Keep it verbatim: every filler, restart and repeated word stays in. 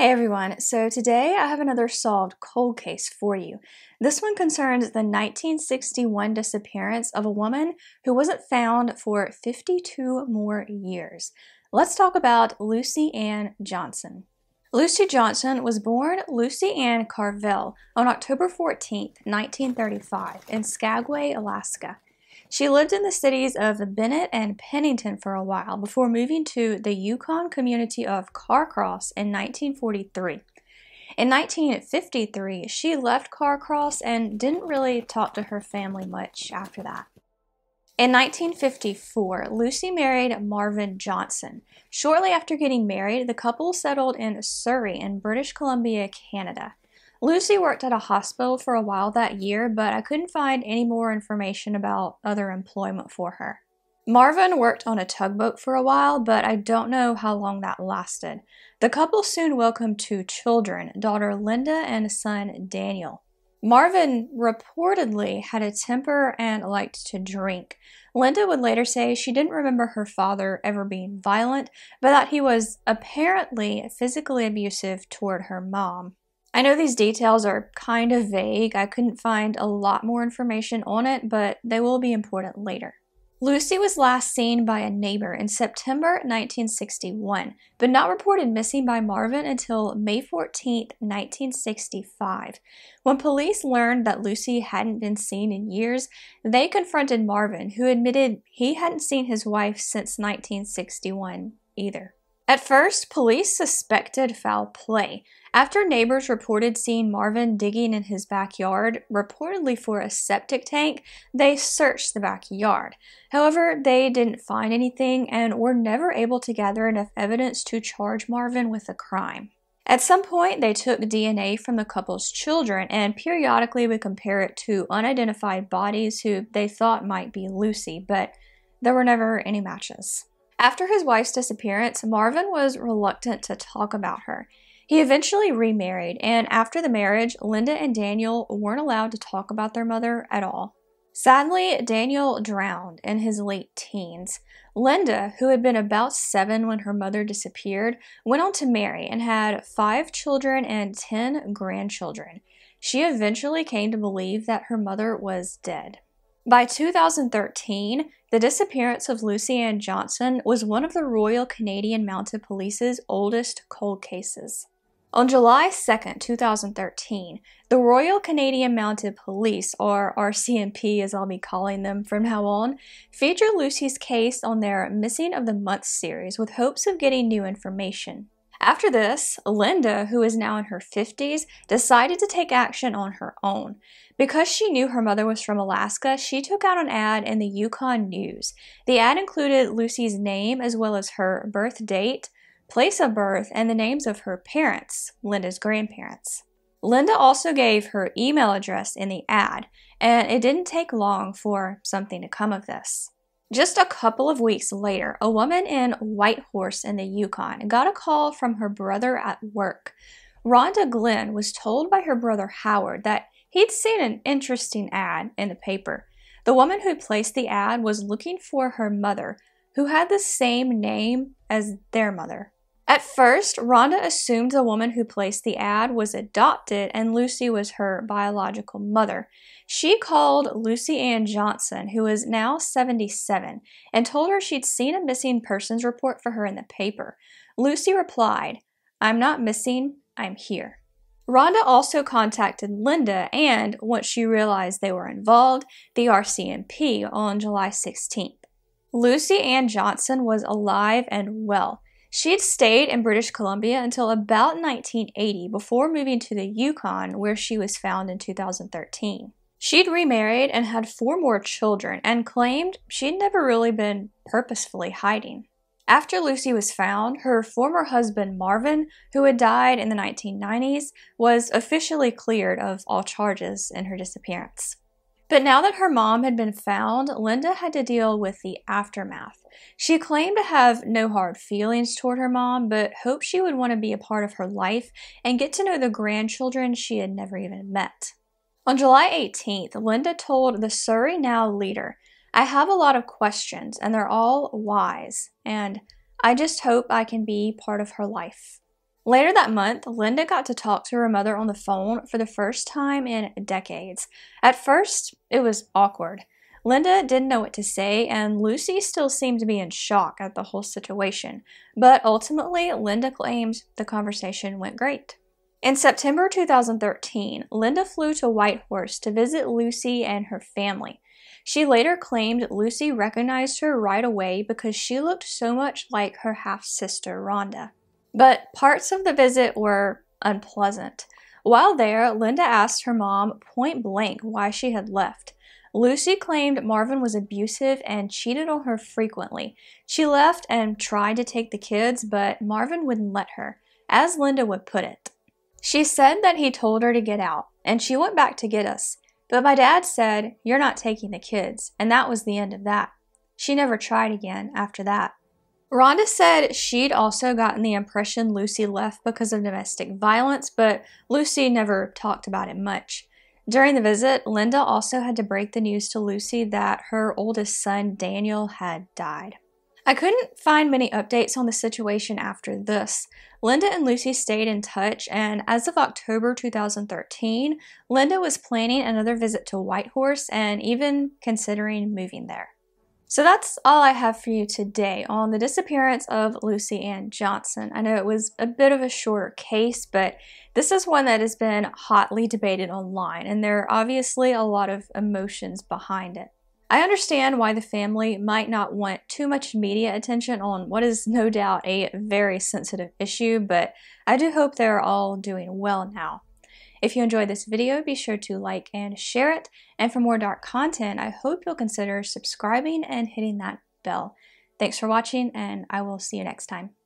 Hey everyone, so today I have another solved cold case for you. This one concerns the nineteen sixty-one disappearance of a woman who wasn't found for fifty-two more years. Let's talk about Lucy Ann Johnson. Lucy Johnson was born Lucy Ann Carvel on October fourteenth, nineteen thirty-five in Skagway, Alaska. She lived in the cities of Bennett and Pennington for a while before moving to the Yukon community of Carcross in nineteen forty-three. In nineteen fifty-three, she left Carcross and didn't really talk to her family much after that. In nineteen fifty-four, Lucy married Marvin Johnson. Shortly after getting married, the couple settled in Surrey in British Columbia, Canada. Lucy worked at a hospital for a while that year, but I couldn't find any more information about other employment for her. Marvin worked on a tugboat for a while, but I don't know how long that lasted. The couple soon welcomed two children, daughter Linda and son Daniel. Marvin reportedly had a temper and liked to drink. Linda would later say she didn't remember her father ever being violent, but that he was apparently physically abusive toward her mom. I know these details are kind of vague. I couldn't find a lot more information on it, but they will be important later. Lucy was last seen by a neighbor in September nineteen sixty-one, but not reported missing by Marvin until May fourteenth, nineteen sixty-five. When police learned that Lucy hadn't been seen in years, they confronted Marvin, who admitted he hadn't seen his wife since nineteen sixty-one either. At first, police suspected foul play. After neighbors reported seeing Marvin digging in his backyard, reportedly for a septic tank, they searched the backyard. However, they didn't find anything and were never able to gather enough evidence to charge Marvin with a crime. At some point, they took D N A from the couple's children and periodically would compare it to unidentified bodies who they thought might be Lucy, but there were never any matches. After his wife's disappearance, Marvin was reluctant to talk about her. He eventually remarried, and after the marriage, Linda and Daniel weren't allowed to talk about their mother at all. Sadly, Daniel drowned in his late teens. Linda, who had been about seven when her mother disappeared, went on to marry and had five children and ten grandchildren. She eventually came to believe that her mother was dead. By two thousand thirteen, the disappearance of Lucy Ann Johnson was one of the Royal Canadian Mounted Police's oldest cold cases. On July second, two thousand thirteen, the Royal Canadian Mounted Police, or R C M P as I'll be calling them from now on, featured Lucy's case on their Missing of the Month series with hopes of getting new information. After this, Linda, who is now in her fifties, decided to take action on her own. Because she knew her mother was from Alaska, she took out an ad in the Yukon News. The ad included Lucy's name as well as her birth date, place of birth, and the names of her parents, Linda's grandparents. Linda also gave her email address in the ad, and it didn't take long for something to come of this. Just a couple of weeks later, a woman in Whitehorse in the Yukon got a call from her brother at work. Rhonda Glenn was told by her brother Howard that he'd seen an interesting ad in the paper. The woman who placed the ad was looking for her mother, who had the same name as their mother. At first, Rhonda assumed the woman who placed the ad was adopted and Lucy was her biological mother. She called Lucy Ann Johnson, who is now seventy-seven, and told her she'd seen a missing persons report for her in the paper. Lucy replied, "I'm not missing, I'm here." Rhonda also contacted Linda and, once she realized they were involved, the R C M P on July sixteenth. Lucy Ann Johnson was alive and well. She had stayed in British Columbia until about nineteen eighty before moving to the Yukon, where she was found in two thousand thirteen. She'd remarried and had four more children and claimed she'd never really been purposefully hiding. After Lucy was found, her former husband Marvin, who had died in the nineteen nineties, was officially cleared of all charges in her disappearance. But now that her mom had been found, Linda had to deal with the aftermath. She claimed to have no hard feelings toward her mom, but hoped she would want to be a part of her life and get to know the grandchildren she had never even met. On July eighteenth, Linda told the Surrey Now leader, "I have a lot of questions, and they're all whys, and I just hope I can be part of her life." Later that month, Linda got to talk to her mother on the phone for the first time in decades. At first, it was awkward. Linda didn't know what to say, and Lucy still seemed to be in shock at the whole situation, but ultimately, Linda claims the conversation went great. In September two thousand thirteen, Linda flew to Whitehorse to visit Lucy and her family. She later claimed Lucy recognized her right away because she looked so much like her half-sister, Rhonda. But parts of the visit were unpleasant. While there, Linda asked her mom point blank why she had left. Lucy claimed Marvin was abusive and cheated on her frequently. She left and tried to take the kids, but Marvin wouldn't let her, as Linda would put it. She said that he told her to get out, and she went back to get us. But my dad said, "You're not taking the kids," and that was the end of that. She never tried again after that. Rhonda said she'd also gotten the impression Lucy left because of domestic violence, but Lucy never talked about it much. During the visit, Linda also had to break the news to Lucy that her oldest son, Daniel, had died. I couldn't find many updates on the situation after this. Linda and Lucy stayed in touch, and as of October two thousand thirteen, Linda was planning another visit to Whitehorse and even considering moving there. So that's all I have for you today on the disappearance of Lucy Ann Johnson. I know it was a bit of a shorter case, but this is one that has been hotly debated online, and there are obviously a lot of emotions behind it. I understand why the family might not want too much media attention on what is no doubt a very sensitive issue, but I do hope they're all doing well now. If you enjoyed this video, be sure to like and share it. And for more dark content, I hope you'll consider subscribing and hitting that bell. Thanks for watching, and I will see you next time.